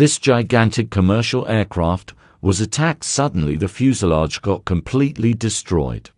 This gigantic commercial aircraft was attacked suddenly. The fuselage got completely destroyed.